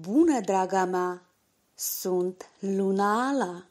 Bună, draga mea! Sunt Luna Ala!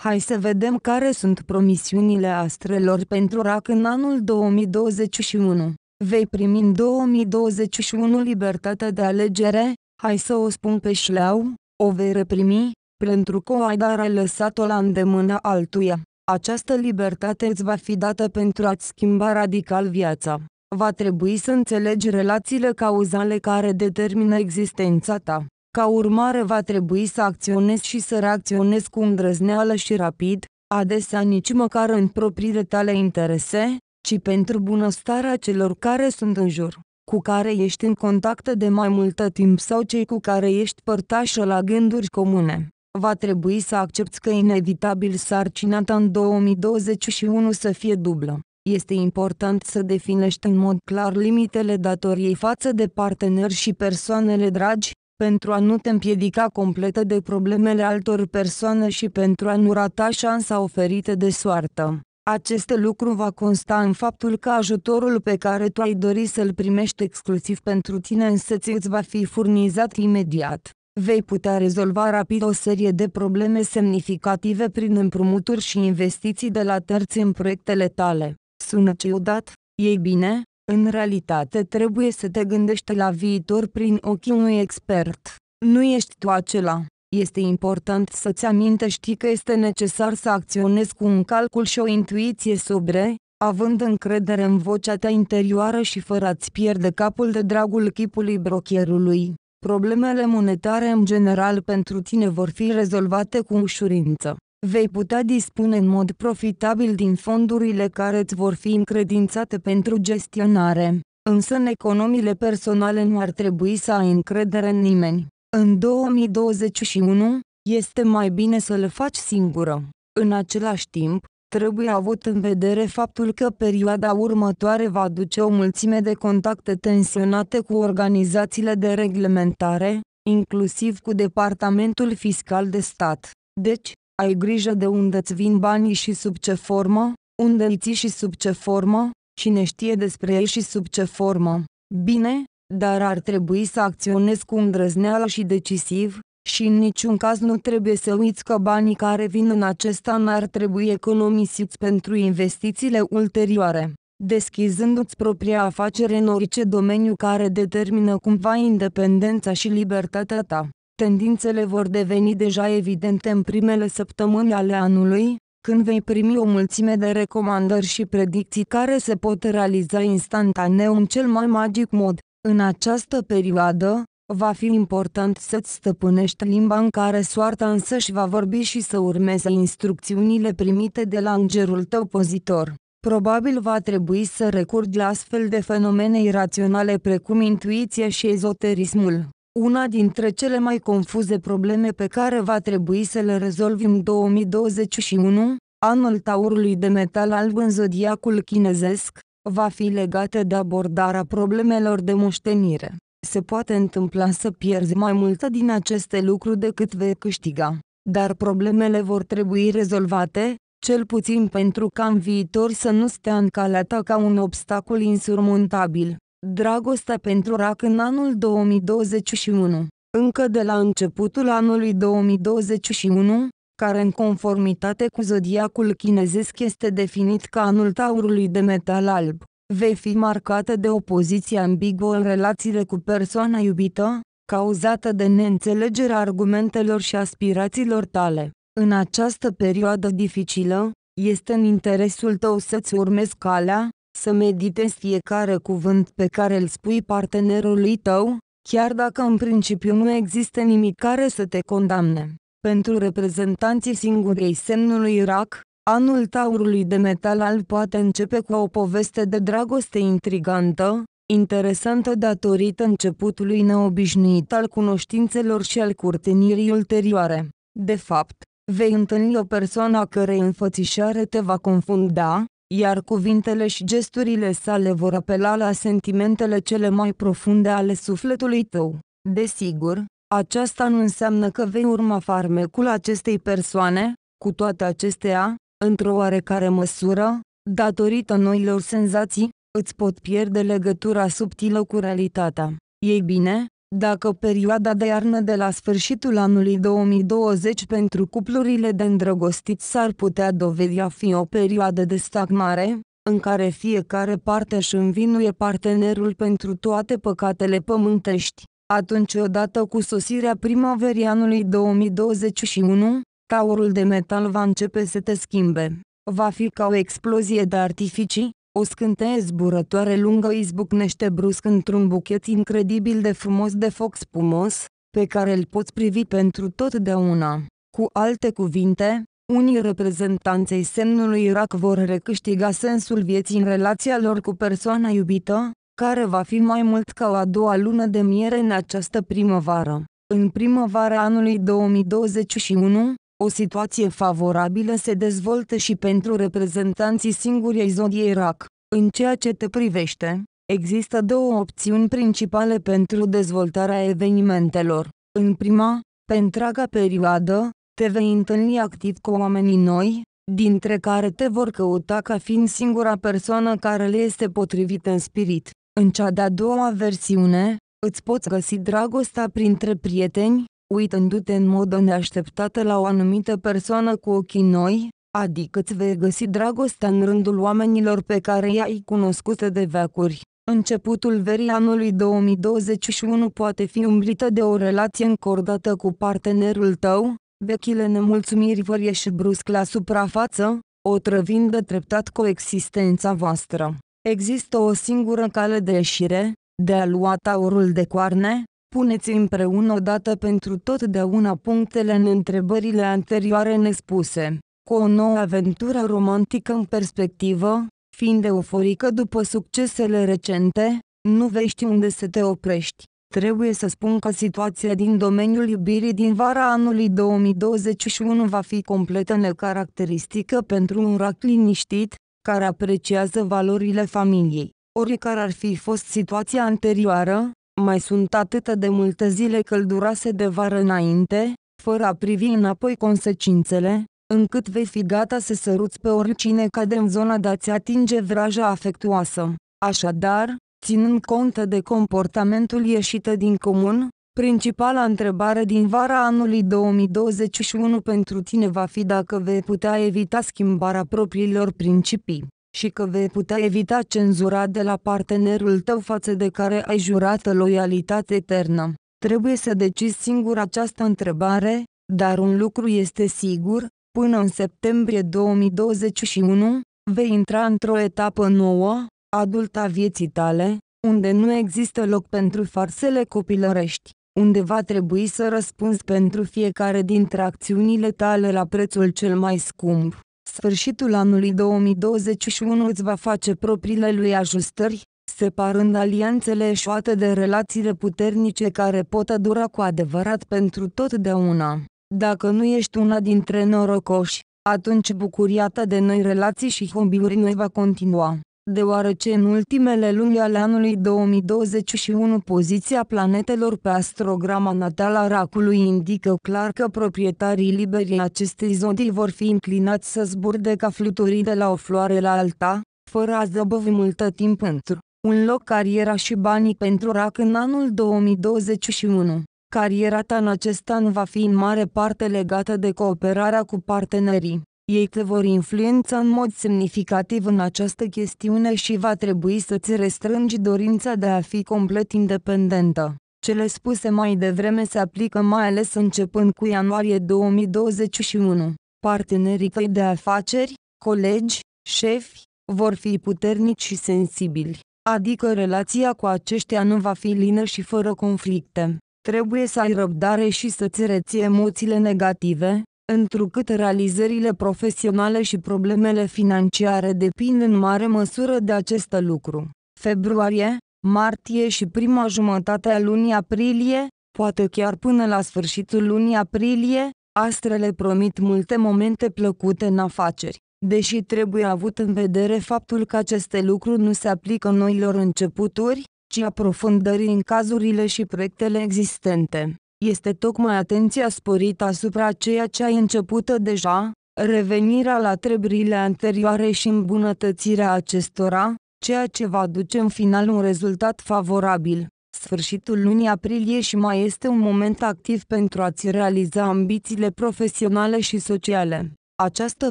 Hai să vedem care sunt promisiunile astrelor pentru RAC în anul 2021. Vei primi în 2021 libertatea de alegere, hai să o spun pe șleau, o vei reprimi, pentru că o ai, dar ai lăsat-o la îndemâna altuia. Această libertate îți va fi dată pentru a-ți schimba radical viața. Va trebui să înțelegi relațiile cauzale care determină existența ta. Ca urmare va trebui să acționezi și să reacționezi cu îndrăzneală și rapid, adesea nici măcar în propriile tale interese, ci pentru bunăstarea celor care sunt în jur, cu care ești în contact de mai multă timp sau cei cu care ești părtașă la gânduri comune. Va trebui să accepti că inevitabil sarcina ta în 2021 să fie dublă. Este important să definești în mod clar limitele datoriei față de parteneri și persoanele dragi, pentru a nu te împiedica complet de problemele altor persoane și pentru a nu rata șansa oferită de soartă. Acest lucru va consta în faptul că ajutorul pe care tu ai dori să-l primești exclusiv pentru tine însăți îți va fi furnizat imediat. Vei putea rezolva rapid o serie de probleme semnificative prin împrumuturi și investiții de la terți în proiectele tale. Sună ciudat, ei bine, în realitate trebuie să te gândești la viitor prin ochii unui expert. Nu ești tu acela. Este important să-ți amintești că este necesar să acționezi cu un calcul și o intuiție sobre, având încredere în vocea ta interioară și fără a-ți pierde capul de dragul chipului brochierului. Problemele monetare în general pentru tine vor fi rezolvate cu ușurință. Vei putea dispune în mod profitabil din fondurile care îți vor fi încredințate pentru gestionare, însă în economiile personale nu ar trebui să ai încredere în nimeni. În 2021, este mai bine să le faci singură. În același timp, trebuie avut în vedere faptul că perioada următoare va aduce o mulțime de contacte tensionate cu organizațiile de reglementare, inclusiv cu Departamentul Fiscal de Stat. Deci, ai grijă de unde îți vin banii și sub ce formă, unde îi ții și sub ce formă, cine știe despre ei și sub ce formă. Bine, dar ar trebui să acționezi cu îndrăzneală și decisiv, și în niciun caz nu trebuie să uiți că banii care vin în acest an ar trebui economisiți pentru investițiile ulterioare. Deschizându-ți propria afacere în orice domeniu care determină cumva independența și libertatea ta, tendințele vor deveni deja evidente în primele săptămâni ale anului, când vei primi o mulțime de recomandări și predicții care se pot realiza instantaneu în cel mai magic mod. În această perioadă, va fi important să-ți stăpânești limba în care soarta însăși va vorbi și să urmezi instrucțiunile primite de la îngerul tău pozitor. Probabil va trebui să recurgi la astfel de fenomene iraționale precum intuiția și ezoterismul. Una dintre cele mai confuze probleme pe care va trebui să le rezolvi în 2021, anul Taurului de metal alb în zodiacul chinezesc, va fi legată de abordarea problemelor de moștenire. Se poate întâmpla să pierzi mai multe din aceste lucruri decât vei câștiga, dar problemele vor trebui rezolvate, cel puțin pentru ca în viitor să nu stea în calea ta ca un obstacol insurmontabil. Dragostea pentru RAC în anul 2021. Încă de la începutul anului 2021, care în conformitate cu zodiacul chinezesc este definit ca anul Taurului de metal alb, vei fi marcată de o poziție ambiguă în relațiile cu persoana iubită, cauzată de neînțelegerea argumentelor și aspirațiilor tale. În această perioadă dificilă, este în interesul tău să-ți urmezi calea, să meditezi fiecare cuvânt pe care îl spui partenerului tău, chiar dacă în principiu nu există nimic care să te condamne. Pentru reprezentanții singurei semnului RAC, anul Taurului de metal alb poate începe cu o poveste de dragoste intrigantă, interesantă datorită începutului neobișnuit al cunoștințelor și al curtenirii ulterioare. De fapt, vei întâlni o persoană a cărei înfățișare te va confunda, iar cuvintele și gesturile sale vor apela la sentimentele cele mai profunde ale sufletului tău. Desigur, aceasta nu înseamnă că vei urma farmecul acestei persoane. Cu toate acestea, într-o oarecare măsură, datorită noilor senzații, îți pot pierde legătura subtilă cu realitatea. Ei bine, dacă perioada de iarnă de la sfârșitul anului 2020 pentru cuplurile de îndrăgostiți s-ar putea dovedi a fi o perioadă de stagnare, în care fiecare parte își învinuie partenerul pentru toate păcatele pământești, atunci odată cu sosirea primăverii anului 2021, taurul de metal va începe să te schimbe. Va fi ca o explozie de artificii, o scânteie zburătoare lungă izbucnește brusc într-un buchet incredibil de frumos de foc spumos, pe care îl poți privi pentru totdeauna. Cu alte cuvinte, unii reprezentanței semnului RAC vor recâștiga sensul vieții în relația lor cu persoana iubită, care va fi mai mult ca o a doua lună de miere în această primăvară. În primăvara anului 2021, o situație favorabilă se dezvoltă și pentru reprezentanții singurei zodiei RAC. În ceea ce te privește, există două opțiuni principale pentru dezvoltarea evenimentelor. În prima, pe întreaga perioadă, te vei întâlni activ cu oamenii noi, dintre care te vor căuta ca fiind singura persoană care le este potrivită în spirit. În cea de-a doua versiune, îți poți găsi dragostea printre prieteni, uitându-te în mod neașteptat la o anumită persoană cu ochii noi, adică îți vei găsi dragostea în rândul oamenilor pe care i-ai cunoscut de veacuri. Începutul verii anului 2021 poate fi umbrită de o relație încordată cu partenerul tău, vechile nemulțumiri vor ieși brusc la suprafață, otrăvind treptat coexistența voastră. Există o singură cale de ieșire, de a lua taurul de coarne. Puneți împreună odată pentru totdeauna punctele în întrebările anterioare nespuse. Cu o nouă aventură romantică în perspectivă, fiind euforică după succesele recente, nu vei ști unde să te oprești. Trebuie să spun că situația din domeniul iubirii din vara anului 2021 va fi complet necaracteristică pentru un RAC liniștit, care apreciază valorile familiei. Oricare ar fi fost situația anterioară, mai sunt atât de multe zile călduroase de vară înainte, fără a privi înapoi consecințele, încât vei fi gata să săruți pe oricine cade în zona de a-ți atinge vraja afectuoasă. Așadar, ținând cont de comportamentul ieșit din comun, principala întrebare din vara anului 2021 pentru tine va fi dacă vei putea evita schimbarea propriilor principii și că vei putea evita cenzura de la partenerul tău față de care ai jurat loialitate eternă. Trebuie să decizi singur această întrebare, dar un lucru este sigur, până în septembrie 2021, vei intra într-o etapă nouă, adultă a vieții tale, unde nu există loc pentru farsele copilărești, unde va trebui să răspunzi pentru fiecare dintre acțiunile tale la prețul cel mai scump. Sfârșitul anului 2021 îți va face propriile lui ajustări, separând alianțele eșuate de relațiile puternice care pot dura cu adevărat pentru totdeauna. Dacă nu ești una dintre norocoși, atunci bucuria ta de noi relații și hobby-uri noi va continua, deoarece în ultimele luni ale anului 2021 poziția planetelor pe astrograma natală a racului indică clar că proprietarii liberi acestei zodii vor fi inclinați să zburde ca fluturii de la o floare la alta, fără a zăbăvi multă timp într un loc cariera și banii pentru RAC în anul 2021. Cariera ta în acest an va fi în mare parte legată de cooperarea cu partenerii. Ei te vor influența în mod semnificativ în această chestiune și va trebui să-ți restrângi dorința de a fi complet independentă. Cele spuse mai devreme se aplică mai ales începând cu ianuarie 2021. Partenerii tăi de afaceri, colegi, șefi, vor fi puternici și sensibili, adică relația cu aceștia nu va fi lină și fără conflicte. Trebuie să ai răbdare și să-ți reții emoțiile negative, întrucât realizările profesionale și problemele financiare depind în mare măsură de acest lucru. Februarie, martie și prima jumătate a lunii aprilie, poate chiar până la sfârșitul lunii aprilie, astrele promit multe momente plăcute în afaceri, deși trebuie avut în vedere faptul că aceste lucruri nu se aplică noilor începuturi, ci aprofundării în cazurile și proiectele existente. Este tocmai atenția sporită asupra ceea ce ai început deja, revenirea la treburile anterioare și îmbunătățirea acestora, ceea ce va duce în final un rezultat favorabil. Sfârșitul lunii aprilie și mai este un moment activ pentru a-ți realiza ambițiile profesionale și sociale. Această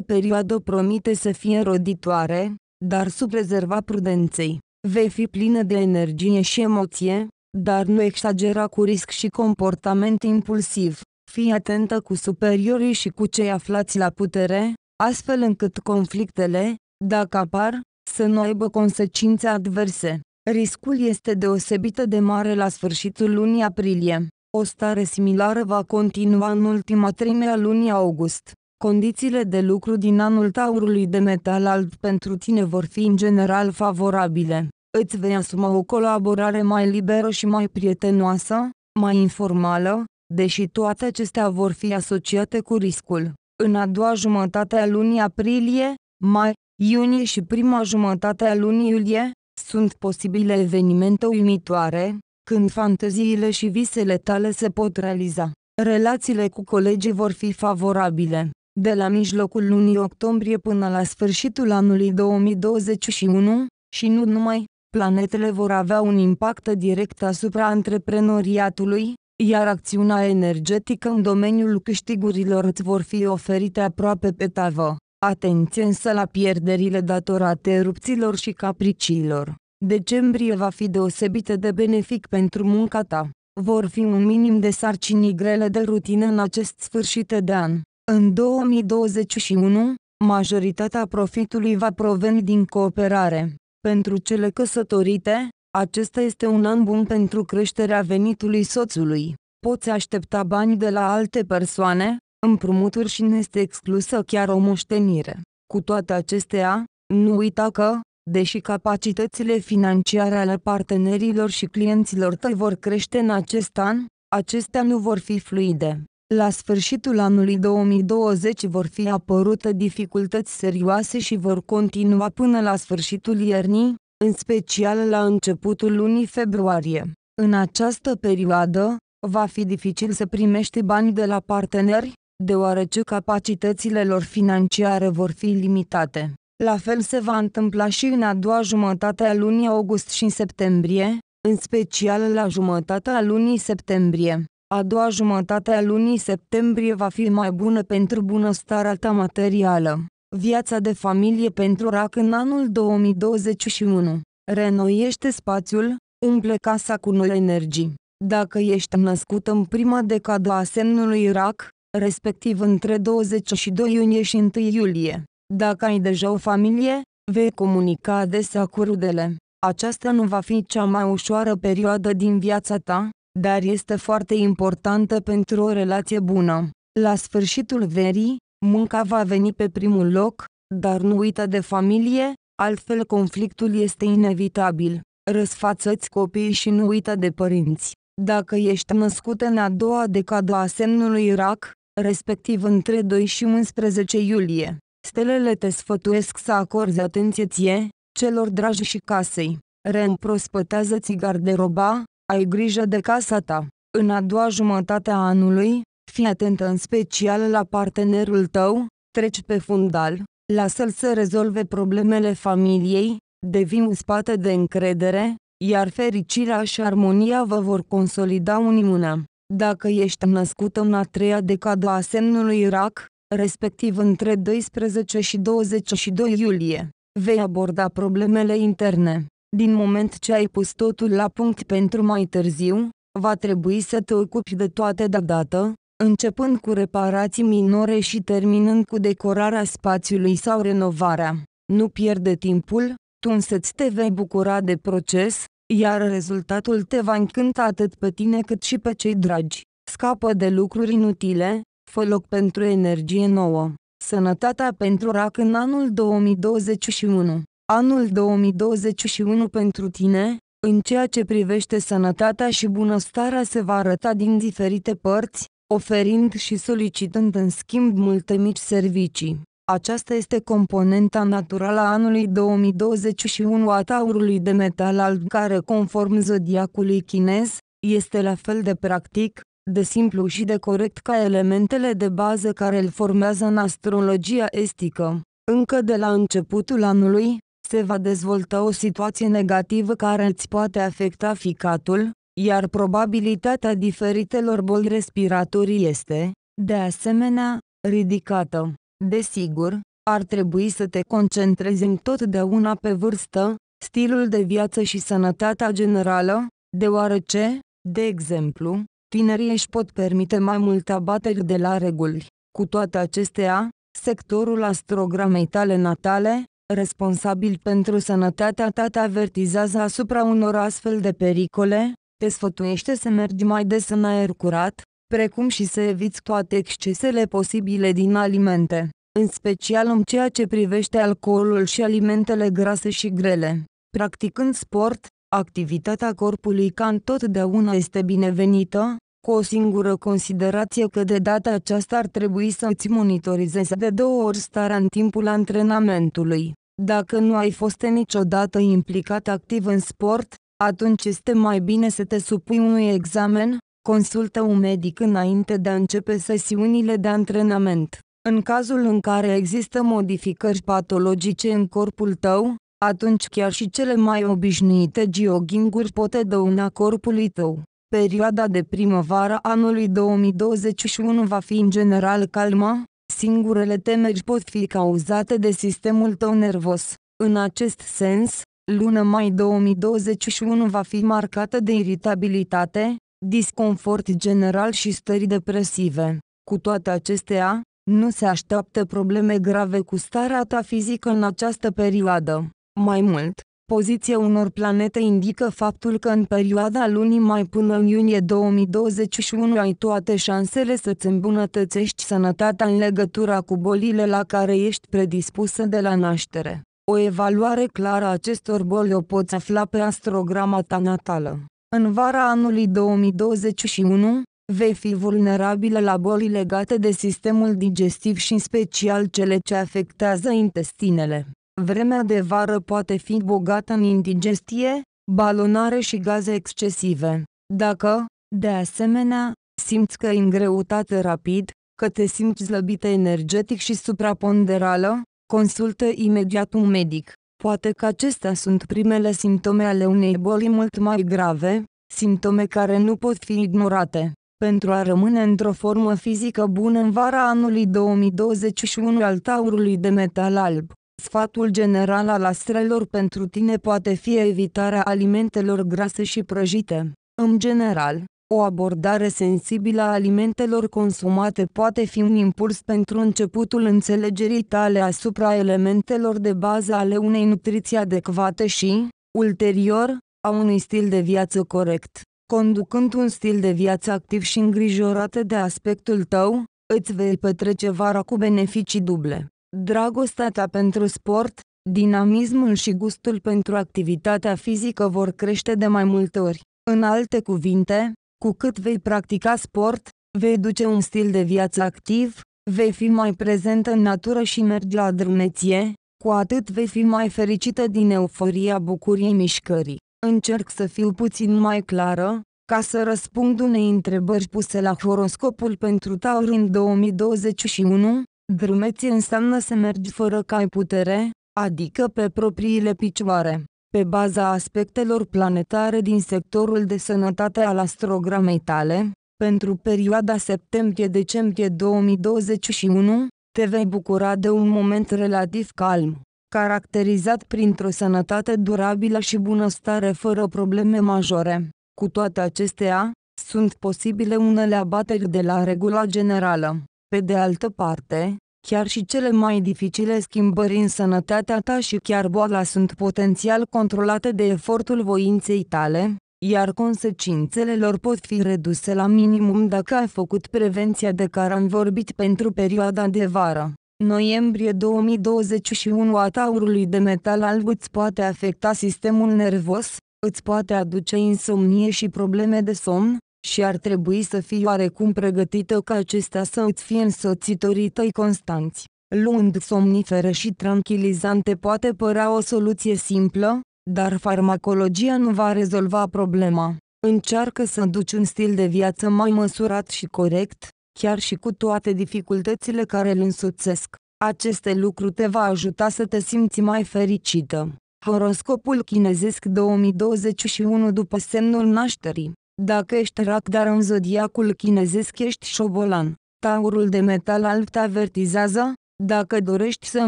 perioadă promite să fie roditoare, dar sub rezerva prudenței. Vei fi plină de energie și emoție, dar nu exagera cu risc și comportament impulsiv. Fii atentă cu superiorii și cu cei aflați la putere, astfel încât conflictele, dacă apar, să nu aibă consecințe adverse. Riscul este deosebit de mare la sfârșitul lunii aprilie. O stare similară va continua în ultima treime a lunii august. Condițiile de lucru din anul Taurului de metal alb pentru tine vor fi în general favorabile. Îți vei asuma o colaborare mai liberă și mai prietenoasă, mai informală, deși toate acestea vor fi asociate cu riscul. În a doua jumătate a lunii aprilie, mai, iunie și prima jumătate a lunii iulie, sunt posibile evenimente uimitoare, când fanteziile și visele tale se pot realiza. Relațiile cu colegii vor fi favorabile. De la mijlocul lunii octombrie până la sfârșitul anului 2021, și nu numai, planetele vor avea un impact direct asupra antreprenoriatului, iar acțiunea energetică în domeniul câștigurilor îți vor fi oferite aproape pe tavă. Atenție însă la pierderile datorate erupțiilor și capriciilor. Decembrie va fi deosebit de benefic pentru munca ta. Vor fi un minim de sarcini grele de rutină în acest sfârșit de an. În 2021, majoritatea profitului va proveni din cooperare. Pentru cele căsătorite, acesta este un an bun pentru creșterea venitului soțului. Poți aștepta bani de la alte persoane, împrumuturi și nu este exclusă chiar o moștenire. Cu toate acestea, nu uita că, deși capacitățile financiare ale partenerilor și clienților tăi vor crește în acest an, acestea nu vor fi fluide. La sfârșitul anului 2020 vor fi apărute dificultăți serioase și vor continua până la sfârșitul iernii, în special la începutul lunii februarie. În această perioadă, va fi dificil să primești bani de la parteneri, deoarece capacitățile lor financiare vor fi limitate. La fel se va întâmpla și în a doua jumătate a lunii august și în septembrie, în special la jumătatea lunii septembrie. A doua jumătate a lunii septembrie va fi mai bună pentru bunăstarea ta materială. Viața de familie pentru RAC în anul 2021. Renoiește spațiul, umple casa cu noi energii. Dacă ești născut în prima decadă a semnului RAC, respectiv între 22 iunie și 1 iulie, dacă ai deja o familie, vei comunica adesea cu rudele. Aceasta nu va fi cea mai ușoară perioadă din viața ta, dar este foarte importantă pentru o relație bună. La sfârșitul verii, munca va veni pe primul loc, dar nu uita de familie, altfel conflictul este inevitabil. Răsfață-ți copiii și nu uita de părinți. Dacă ești născut în a doua decadă a semnului RAC, respectiv între 2 și 11 iulie, stelele te sfătuiesc să acorzi atenție ție, celor dragi și casei. Reîmprospătează-ți garderoba, ai grijă de casa ta. În a doua jumătate a anului, fii atentă în special la partenerul tău, treci pe fundal, lasă-l să rezolve problemele familiei, devii un spate de încredere, iar fericirea și armonia vă vor consolida uniunea. Dacă ești născut în a treia decadă a semnului RAC, respectiv între 12 și 22 iulie, vei aborda problemele interne. Din moment ce ai pus totul la punct pentru mai târziu, va trebui să te ocupi de toate deodată, începând cu reparații minore și terminând cu decorarea spațiului sau renovarea. Nu pierde timpul, tu însăți te vei bucura de proces, iar rezultatul te va încânta atât pe tine cât și pe cei dragi. Scapă de lucruri inutile, fă loc pentru energie nouă. Sănătatea pentru RAC în anul 2021. Anul 2021 pentru tine, în ceea ce privește sănătatea și bunăstarea, se va arăta din diferite părți, oferind și solicitând în schimb multe mici servicii. Aceasta este componenta naturală a anului 2021 a Taurului de metal alb, care, conform zodiacului chinez, este la fel de practic, de simplu și de corect ca elementele de bază care îl formează în astrologia estică. Încă de la începutul anului, se va dezvolta o situație negativă care îți poate afecta ficatul, iar probabilitatea diferitelor boli respiratorii este, de asemenea, ridicată. Desigur, ar trebui să te concentrezi întotdeauna pe vârstă, stilul de viață și sănătatea generală, deoarece, de exemplu, tinerii își pot permite mai multe abateri de la reguli. Cu toate acestea, sectorul astrogramei tale natale, responsabil pentru sănătatea ta, te avertizează asupra unor astfel de pericole, te sfătuiește să mergi mai des în aer curat, precum și să eviți toate excesele posibile din alimente, în special în ceea ce privește alcoolul și alimentele grase și grele. Practicând sport, activitatea corpului ca întotdeauna este binevenită, cu o singură considerație că de data aceasta ar trebui să îți monitorizezi de 2 ori starea în timpul antrenamentului. Dacă nu ai fost niciodată implicat activ în sport, atunci este mai bine să te supui unui examen, consultă un medic înainte de a începe sesiunile de antrenament. În cazul în care există modificări patologice în corpul tău, atunci chiar și cele mai obișnuite jogging-uri pot dăuna corpului tău. Perioada de primăvară anului 2021 va fi în general calmă, singurele temeri pot fi cauzate de sistemul tău nervos. În acest sens, luna mai 2021 va fi marcată de iritabilitate, disconfort general și stări depresive. Cu toate acestea, nu se așteaptă probleme grave cu starea ta fizică în această perioadă. Mai mult, poziția unor planete indică faptul că în perioada lunii mai până în iunie 2021 ai toate șansele să-ți îmbunătățești sănătatea în legătură cu bolile la care ești predispusă de la naștere. O evaluare clară a acestor boli o poți afla pe astrograma ta natală. În vara anului 2021, vei fi vulnerabilă la boli legate de sistemul digestiv și în special cele ce afectează intestinele. Vremea de vară poate fi bogată în indigestie, balonare și gaze excesive. Dacă, de asemenea, simți că e în greutate rapid, că te simți slăbită energetic și supraponderală, consultă imediat un medic. Poate că acestea sunt primele simptome ale unei boli mult mai grave, simptome care nu pot fi ignorate. Pentru a rămâne într-o formă fizică bună în vara anului 2021 al taurului de metal alb, sfatul general al astrelor pentru tine poate fi evitarea alimentelor grase și prăjite. În general, o abordare sensibilă a alimentelor consumate poate fi un impuls pentru începutul înțelegerii tale asupra elementelor de bază ale unei nutriții adecvate și, ulterior, a unui stil de viață corect. Conducând un stil de viață activ și îngrijorată de aspectul tău, îți vei petrece vara cu beneficii duble. Dragostea ta pentru sport, dinamismul și gustul pentru activitatea fizică vor crește de mai multe ori. În alte cuvinte, cu cât vei practica sport, vei duce un stil de viață activ, vei fi mai prezent în natură și mergi la drumeție, cu atât vei fi mai fericită din euforia bucuriei mișcării. Încerc să fiu puțin mai clară, ca să răspund unei întrebări puse la horoscopul pentru Taur în 2021, drumeție înseamnă să mergi fără ca ai putere, adică pe propriile picioare. Pe baza aspectelor planetare din sectorul de sănătate al astrogramei tale, pentru perioada septembrie-decembrie 2021, te vei bucura de un moment relativ calm, caracterizat printr-o sănătate durabilă și bunăstare fără probleme majore. Cu toate acestea, sunt posibile unele abateri de la regula generală. Pe de altă parte, chiar și cele mai dificile schimbări în sănătatea ta și chiar boala sunt potențial controlate de efortul voinței tale, iar consecințele lor pot fi reduse la minimum dacă ai făcut prevenția de care am vorbit pentru perioada de vară. Noiembrie 2021 a taurului de metal alb îți poate afecta sistemul nervos, îți poate aduce insomnie și probleme de somn, și ar trebui să fii oarecum pregătită ca acestea să îți fie însoțitorii tăi constanți. Luând somnifere și tranquilizante poate părea o soluție simplă, dar farmacologia nu va rezolva problema. Încearcă să duci un stil de viață mai măsurat și corect, chiar și cu toate dificultățile care îl însoțesc. Aceste lucruri te va ajuta să te simți mai fericită. Horoscopul chinezesc 2021 după semnul nașterii. Dacă ești rac dar în zodiacul chinezesc ești șobolan, Taurul de metal alb te avertizează, dacă dorești să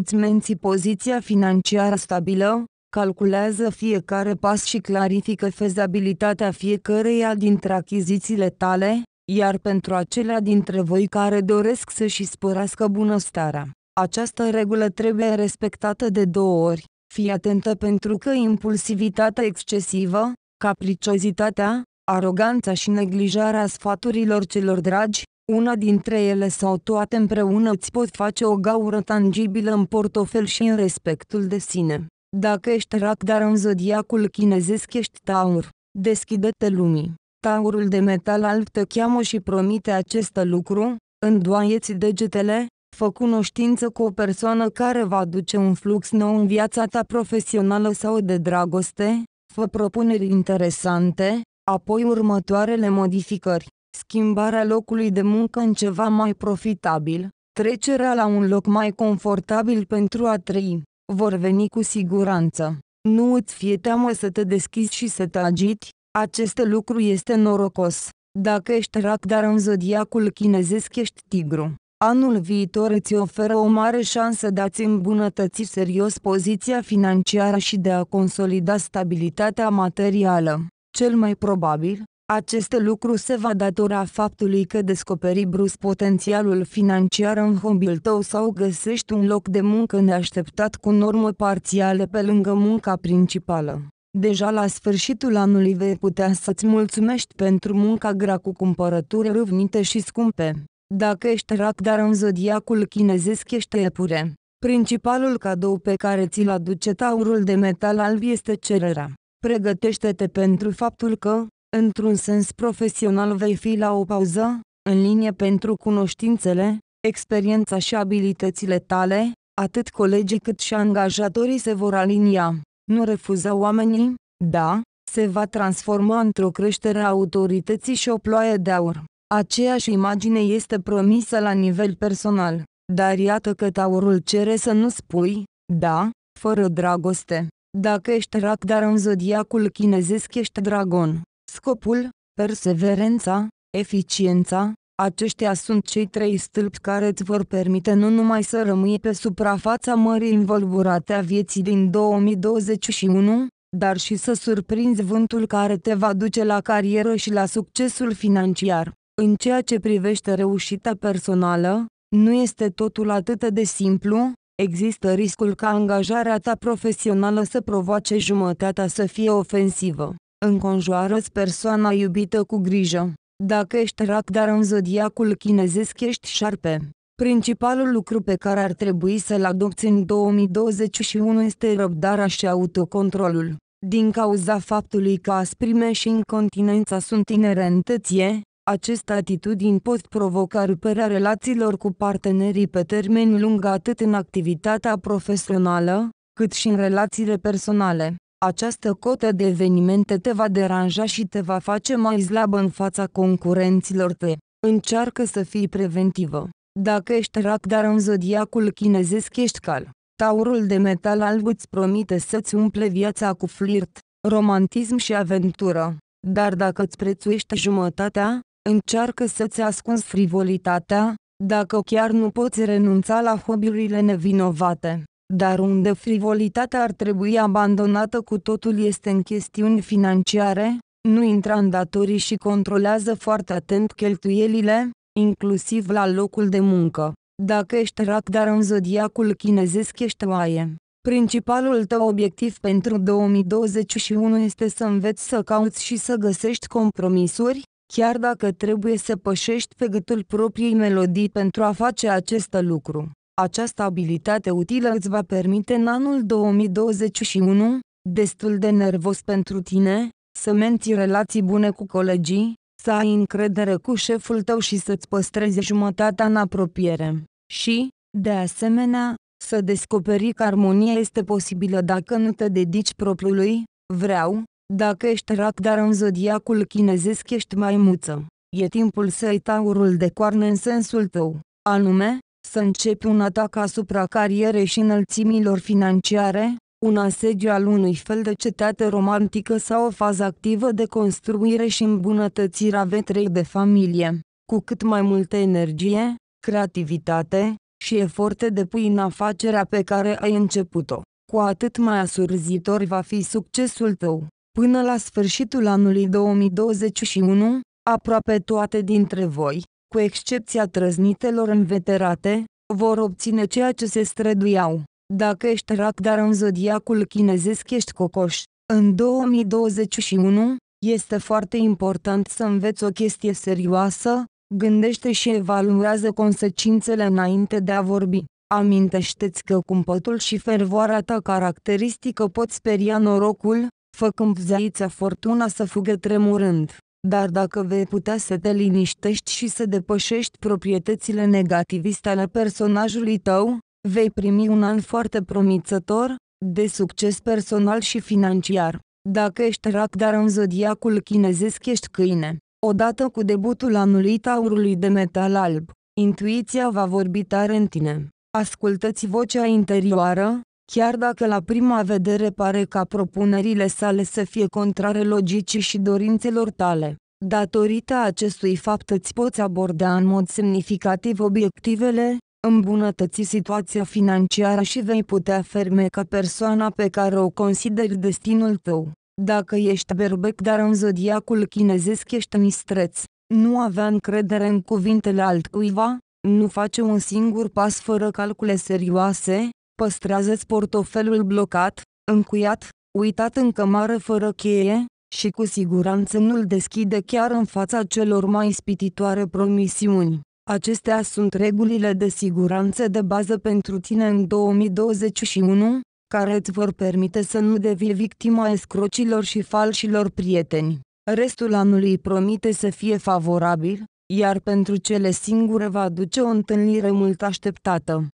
îți menții poziția financiară stabilă, calculează fiecare pas și clarifică fezabilitatea fiecăreia dintre achizițiile tale, iar pentru acelea dintre voi care doresc să-și sporească bunăstarea, această regulă trebuie respectată de 2 ori. Fii atentă pentru că impulsivitatea excesivă, capriciozitatea, aroganța și neglijarea sfaturilor celor dragi, una dintre ele sau toate împreună îți pot face o gaură tangibilă în portofel și în respectul de sine. Dacă ești rac dar în zodiacul chinezesc ești taur, deschide-te lumii. Taurul de metal alb te cheamă și promite acest lucru, îndoaie-ți degetele, fă cunoștință cu o persoană care va aduce un flux nou în viața ta profesională sau de dragoste, fă propuneri interesante, apoi următoarele modificări. Schimbarea locului de muncă în ceva mai profitabil, trecerea la un loc mai confortabil pentru a trăi, vor veni cu siguranță. Nu îți fie teamă să te deschizi și să te agiti, acest lucru este norocos. Dacă ești rac dar în zodiacul chinezesc ești tigru, anul viitor îți oferă o mare șansă de a-ți îmbunătăți serios poziția financiară și de a consolida stabilitatea materială. Cel mai probabil, acest lucru se va datora faptului că descoperi brusc potențialul financiar în hobby-ul tău sau găsești un loc de muncă neașteptat cu norme parțiale pe lângă munca principală. Deja la sfârșitul anului vei putea să-ți mulțumești pentru munca grea cu cumpărături râvnite și scumpe. Dacă ești rac dar în zodiacul chinezesc ești iepure, principalul cadou pe care ți-l aduce taurul de metal alb este cererea. Pregătește-te pentru faptul că, într-un sens profesional vei fi la o pauză, în linie pentru cunoștințele, experiența și abilitățile tale, atât colegii cât și angajatorii se vor alinia. Nu refuza oamenii, da, se va transforma într-o creștere a autorității și o ploaie de aur. Aceeași imagine este promisă la nivel personal, dar iată că taurul cere să nu spui, da, fără dragoste. Dacă ești rac dar în zodiacul chinezesc ești dragon. Scopul, perseverența, eficiența, aceștia sunt cei 3 stâlpi care îți vor permite nu numai să rămâi pe suprafața mării învolburate a vieții din 2021, dar și să surprinzi vântul care te va duce la carieră și la succesul financiar. În ceea ce privește reușita personală, nu este totul atât de simplu, există riscul ca angajarea ta profesională să provoace jumătatea să fie ofensivă. Înconjoară-ți persoana iubită cu grijă. Dacă ești rac dar în zodiacul chinezesc ești șarpe. Principalul lucru pe care ar trebui să-l adopți în 2021 este răbdarea și autocontrolul. Din cauza faptului că asprime și incontinența sunt inerente ție, aceste atitudini pot provoca ruperea relațiilor cu partenerii pe termen lung atât în activitatea profesională, cât și în relațiile personale. Această cotă de evenimente te va deranja și te va face mai slabă în fața concurenților tăi. Încearcă să fii preventivă. Dacă ești rac dar în zodiacul chinezesc ești cal, taurul de metal alb îți promite să-ți umple viața cu flirt, romantism și aventură. Dar dacă îți prețuiești jumătatea, încearcă să-ți ascunzi frivolitatea, dacă chiar nu poți renunța la hobby-urile nevinovate. Dar unde frivolitatea ar trebui abandonată cu totul este în chestiuni financiare, nu intra în datorii și controlează foarte atent cheltuielile, inclusiv la locul de muncă. Dacă ești rac dar în zodiacul chinezesc ești oaie. Principalul tău obiectiv pentru 2021 este să înveți să cauți și să găsești compromisuri, chiar dacă trebuie să pășești pe gâtul propriei melodii pentru a face acest lucru. Această abilitate utilă îți va permite în anul 2021, destul de nervos pentru tine, să menții relații bune cu colegii, să ai încredere cu șeful tău și să-ți păstrezi jumătatea în apropiere. Și, de asemenea, să descoperi că armonia este posibilă dacă nu te dedici propriului vreau. Dacă ești rac dar în zodiacul chinezesc ești maimuță. E timpul să ai taurul de coarne în sensul tău, anume, să începi un atac asupra carierei și înălțimilor financiare, un asediu al unui fel de cetate romantică sau o fază activă de construire și îmbunătățire a vetrei de familie. Cu cât mai multă energie, creativitate și eforte depui în afacerea pe care ai început-o, cu atât mai asurzitor va fi succesul tău. Până la sfârșitul anului 2021, aproape toate dintre voi, cu excepția trăznitelor înveterate, vor obține ceea ce se străduiau. Dacă ești rac dar în zodiacul chinezesc ești cocoș, în 2021, este foarte important să înveți o chestie serioasă, gândește și evaluează consecințele înainte de a vorbi. Amintește-ți că cumpătul și fervoarea ta caracteristică pot speria norocul, făcând zeița fortuna să fugă tremurând. Dar dacă vei putea să te liniștești și să depășești proprietățile negativiste ale personajului tău, vei primi un an foarte promițător, de succes personal și financiar. Dacă ești rac dar în zodiacul chinezesc ești câine, odată cu debutul anului Taurului de metal alb, intuiția va vorbi tare în tine. Ascultă-ți vocea interioară, chiar dacă la prima vedere pare ca propunerile sale să fie contrare logicii și dorințelor tale. Datorită acestui fapt îți poți aborda în mod semnificativ obiectivele, îmbunătăți situația financiară și vei putea fermeca persoana pe care o consideri destinul tău. Dacă ești berbec dar în zodiacul chinezesc ești mistreț, nu avea încredere în cuvintele altcuiva, nu face un singur pas fără calcule serioase, păstrează-ți portofelul blocat, încuiat, uitat în cămară fără cheie, și cu siguranță nu-l deschide chiar în fața celor mai ispititoare promisiuni. Acestea sunt regulile de siguranță de bază pentru tine în 2021, care îți vor permite să nu devii victima escrocilor și falșilor prieteni. Restul anului promite să fie favorabil, iar pentru cele singure va aduce o întâlnire mult așteptată.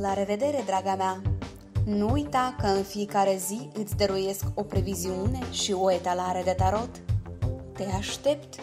La revedere, draga mea! Nu uita că în fiecare zi îți dăruiesc o previziune și o etalare de tarot. Te aștept!